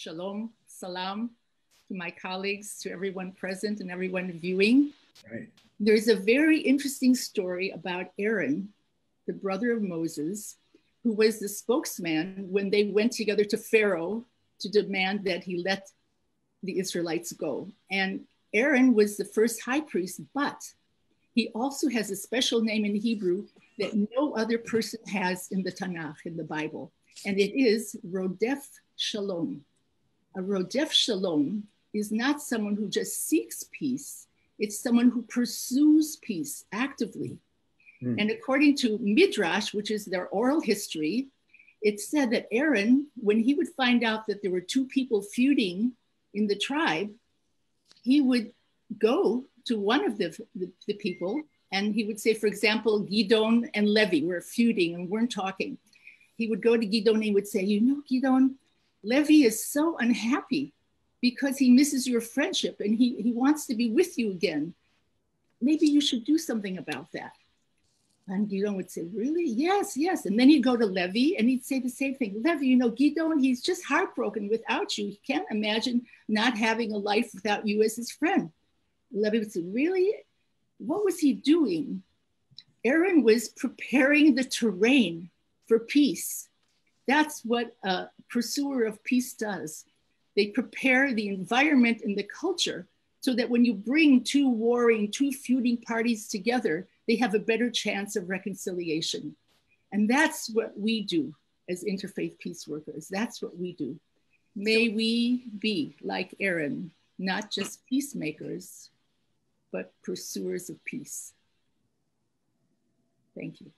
Shalom, Salam, to my colleagues, to everyone present and everyone viewing. Right. There's a very interesting story about Aaron, the brother of Moses, who was the spokesman when they went together to Pharaoh to demand that he let the Israelites go. And Aaron was the first high priest, but he also has a special name in Hebrew that no other person has in the Tanakh, in the Bible. And it is Rodef Shalom. A Rodef Shalom is not someone who just seeks peace. It's someone who pursues peace actively. And according to Midrash, which is their oral history, it said that Aaron, when he would find out that there were two people feuding in the tribe, he would go to one of the people and he would say, for example, Gideon and Levi were feuding and weren't talking. He would go to Gideon and he would say, you know, Gideon, Levi is so unhappy because he misses your friendship and he wants to be with you again. Maybe you should do something about that. And Gideon would say, really? Yes, yes. And then he'd go to Levi and he'd say the same thing. Levi, you know, Gideon, he's just heartbroken without you. He can't imagine not having a life without you as his friend. Levi would say, really? What was he doing? Aaron was preparing the terrain for peace. That's what a pursuer of peace does. They prepare the environment and the culture so that when you bring two warring, two feuding parties together, they have a better chance of reconciliation. And that's what we do as interfaith peace workers. That's what we do. May we be like Aaron, not just peacemakers, but pursuers of peace. Thank you.